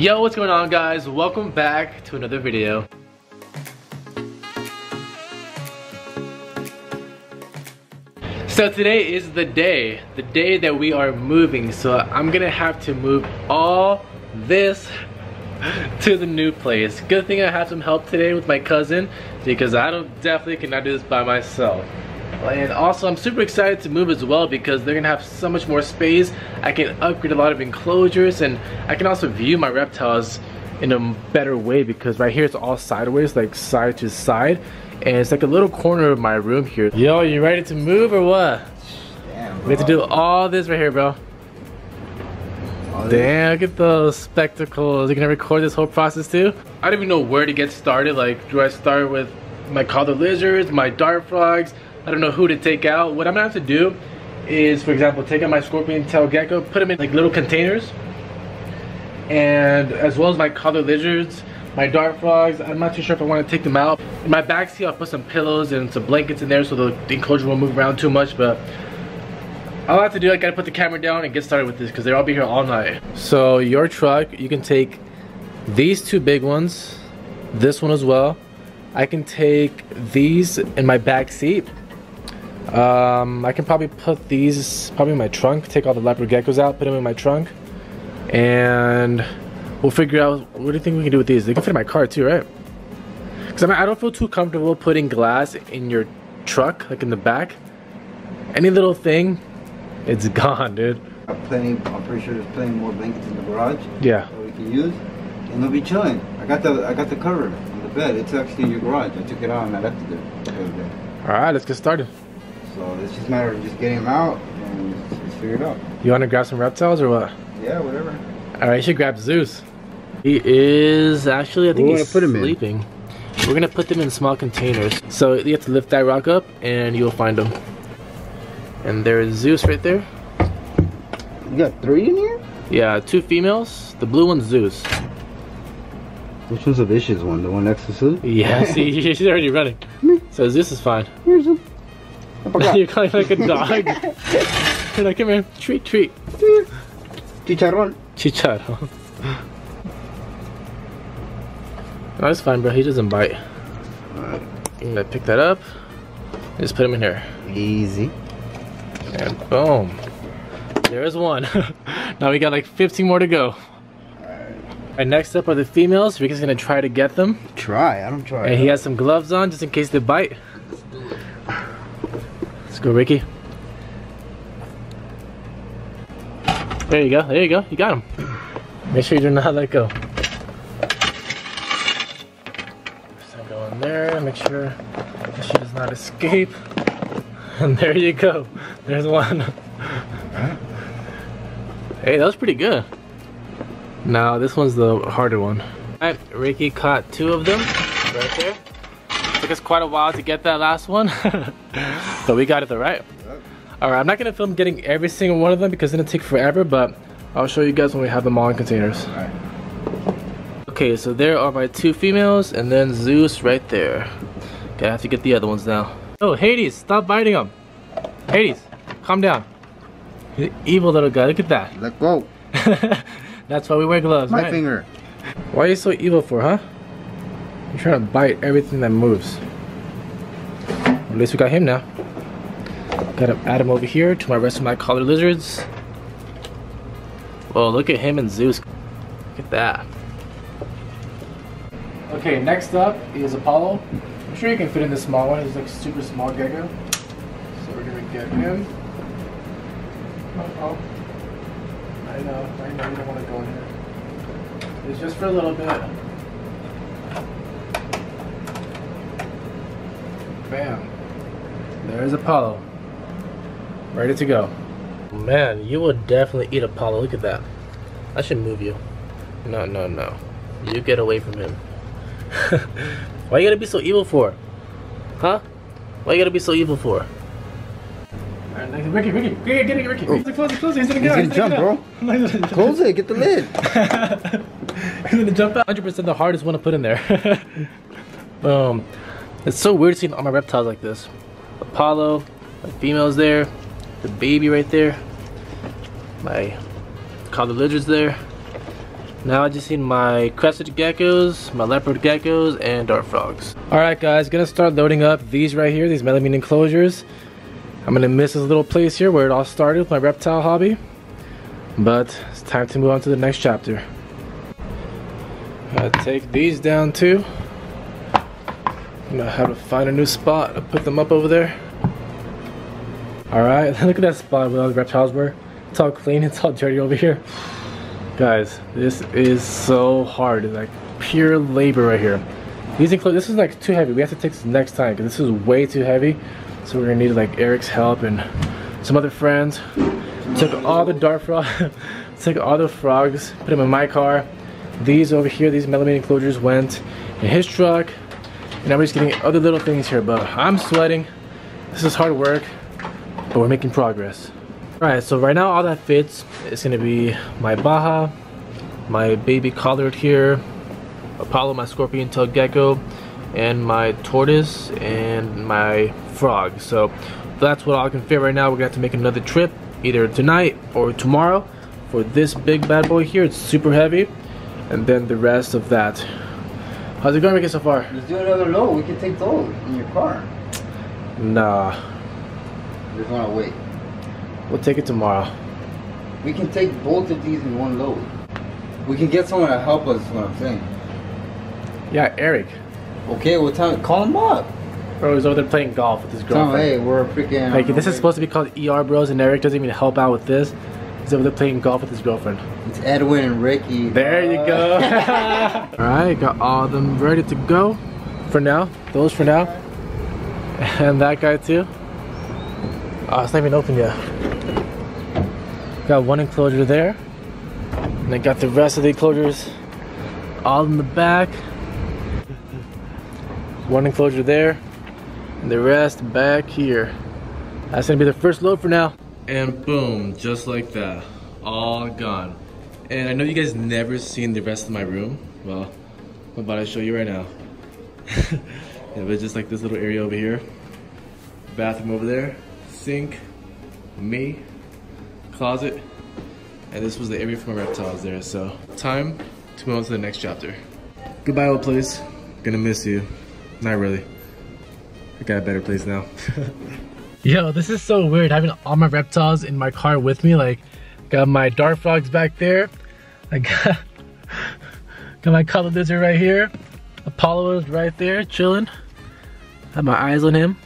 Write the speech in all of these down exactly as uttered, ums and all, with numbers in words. Yo, what's going on, guys? Welcome back to another video. So today is the day, the day that we are moving. So I'm gonna have to move all this to the new place. Good thing I have some help today with my cousin, because I don't definitely cannot do this by myself. And also I'm super excited to move as well, because they're gonna have so much more space. I can upgrade a lot of enclosures, and I can also view my reptiles in a better way, because right here it's all sideways, like side to side, and it's like a little corner of my room here. Yo, you ready to move or what? Damn, bro. We have to do all this right here, bro. Damn, look at those spectacles. You're gonna record this whole process too? I don't even know where to get started. Like, do I start with my collar lizards, my dart frogs? I don't know who to take out. What I'm gonna have to do is, for example, take out my scorpion tail gecko, put them in like little containers, and as well as my collar lizards, my dart frogs. I'm not too sure if I want to take them out. In my backseat, I'll put some pillows and some blankets in there so the enclosure won't move around too much. But all I have to do, I gotta put the camera down and get started with this, because they'll all be here all night. So your truck, you can take these two big ones, this one as well. I can take these in my back seat. Um, I can probably put these probably in my trunk, take all the leopard geckos out, put them in my trunk, and we'll figure out what do you think we can do with these. They can fit in my car too, right? Because I, mean, I don't feel too comfortable putting glass in your truck, like in the back. Any little thing, it's gone, dude. I'm, plenty, I'm pretty sure there's plenty more blankets in the garage. Yeah. That we can use, and they'll be chilling. I got the I got the cover on the bed. It's actually in your garage. I took it out and I left it there. All right, let's get started. So it's just a matter of just getting them out and just, just figure it out. You want to grab some reptiles or what? Yeah, whatever. Alright, you should grab Zeus. He is actually, I think he's sleeping. We're going to put them in small containers. So you have to lift that rock up and you'll find them. And there is Zeus right there. You got three in here? Yeah, two females. The blue one's Zeus. Which one's the vicious one? The one next to Zeus? Yeah, see, she's already running. So Zeus is fine. Here's him. You're calling like a dog. You're like, come here, treat, treat. Chicharron. Chicharron. Oh, that's fine, bro. He doesn't bite. Alright. I'm gonna pick that up. Just put him in here. Easy. And boom. There's one. Now we got like fifteen more to go. Alright. Alright, next up are the females. Ricky's gonna try to get them. Try? I don't try. And he has some gloves on just in case they bite. Go, Ricky. There you go, there you go, you got him. Make sure you do not let go. So go in there, make sure that she does not escape. And there you go, there's one. Hey, that was pretty good. Now, this one's the harder one. Alright, Ricky caught two of them right there. Took us quite a while to get that last one. But we got it though, right? Yep. Alright, I'm not gonna film getting every single one of them because it's gonna take forever, but I'll show you guys when we have them all in containers. All right. Okay, so there are my two females and then Zeus right there. Okay, I have to get the other ones now. Oh, Hades, stop biting him. Hades, calm down. He's an evil little guy, look at that. Let go. That's why we wear gloves, my right? finger. Why are you so evil for, huh? You're trying to bite everything that moves. At least we got him now. Gotta add him over here to my rest of my collar lizards. Well, look at him and Zeus. Look at that. Okay, next up is Apollo. I'm sure you can fit in this small one. He's like super small gecko. So we're gonna get him. Oh, oh. I know, I know you don't want to go in here. It's just for a little bit. Bam. There's Apollo. Ready to go. Man, you will definitely eat Apollo. Look at that. I should move you. No, no, no. You get away from him. Why you gotta be so evil for? Huh? Why you gotta be so evil for? Alright, next, Ricky, Ricky, Ricky, get it, Ricky. Oh. Close it, close it. He's gonna, get He's gonna jump, it bro. Close it, get the lid. He's gonna jump out. one hundred percent the hardest one to put in there. Boom. It's so weird seeing all my reptiles like this. Apollo, my female's there. The baby right there, my collar lizard's there, Now I just need my crested geckos, my leopard geckos, and dart frogs. Alright guys, gonna start loading up these right here, these melamine enclosures. I'm gonna miss this little place here where it all started with my reptile hobby. But it's time to move on to the next chapter. I take these down too. I know how to find a new spot. I'll put them up over there. Alright, look at that spot where all the reptiles were. It's all clean, it's all dirty over here. Guys, this is so hard. It's like pure labor right here. These include, this is like too heavy. We have to take this next time because this is way too heavy. So we're gonna need like Eric's help and some other friends. Took all the dart frog, took all the frogs, put them in my car. These over here, these melamine enclosures went in his truck. And now we're just getting other little things here, but I'm sweating. This is hard work, but we're making progress. Alright, so right now all that fits is gonna be my Baja, my baby collard here, Apollo, my scorpion tailed gecko, and my tortoise and my frog. So that's what all can fit right now. We're gonna have to make another trip either tonight or tomorrow for this big bad boy here. It's super heavy. And then the rest of that. How's it going, Ricky, so far? Let's do another load. We can take those in your car. Nah. We're gonna wait. We'll take it tomorrow. We can take both of these in one load. We can get someone to help us, is what I'm saying. Yeah, Eric. Okay, we'll tell him. Call him up. Bro, he's over there playing golf with his girlfriend. No, hey, we're freaking... Like, this is supposed to be called E R Bros, and Eric doesn't even help out with this. He's over there playing golf with his girlfriend. It's Edwin and Ricky. There uh, you go. Alright, got all of them ready to go. For now. Those for now. And that guy too. Oh, it's not even open yet. Got one enclosure there. And I got the rest of the enclosures all in the back. One enclosure there. And the rest back here. That's gonna be the first load for now. And boom, just like that. All gone. And I know you guys never seen the rest of my room. Well, I'm about to show you right now. It was just like this little area over here. Bathroom over there. Sink. Me. Closet. And this was the area for my reptiles there. So time to move on to the next chapter. Goodbye, old place. Gonna miss you. Not really. I got a better place now. Yo, this is so weird having all my reptiles in my car with me. Like, got my dart frogs back there. I got, got my colored lizard right here. Apollo is right there, chilling. Had my eyes on him.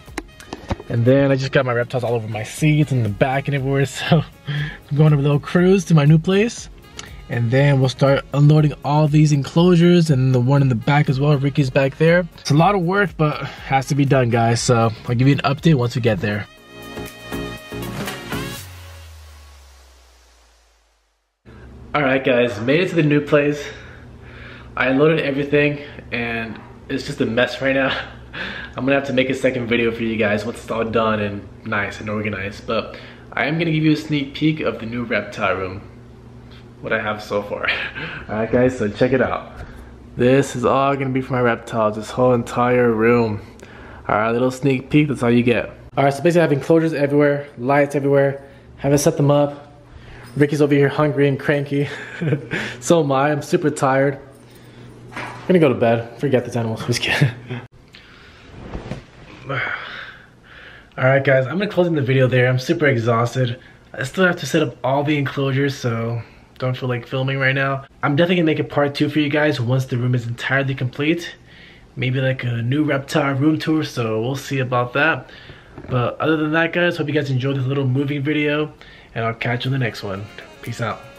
And then I just got my reptiles all over my seats and the back and everywhere. So I'm going on a little cruise to my new place. And then we'll start unloading all these enclosures and the one in the back as well. Ricky's back there. It's a lot of work, but has to be done, guys. So I'll give you an update once we get there. Alright guys, made it to the new place. I unloaded everything and it's just a mess right now. I'm gonna have to make a second video for you guys once it's all done and nice and organized. But I am gonna give you a sneak peek of the new reptile room. What I have so far. Alright guys, so check it out. This is all gonna be for my reptiles, this whole entire room. Alright, little sneak peek, that's all you get. Alright, so basically I have enclosures everywhere, lights everywhere. Haven't set them up. Ricky's over here hungry and cranky. So am I, I'm super tired. I'm gonna go to bed, forget these animals, just kidding. Alright guys, I'm gonna close in the video there, I'm super exhausted. I still have to set up all the enclosures, so don't feel like filming right now. I'm definitely gonna make a part two for you guys once the room is entirely complete. Maybe like a new reptile room tour, so we'll see about that. But other than that guys, hope you guys enjoyed this little moving video. And I'll catch you in the next one. Peace out.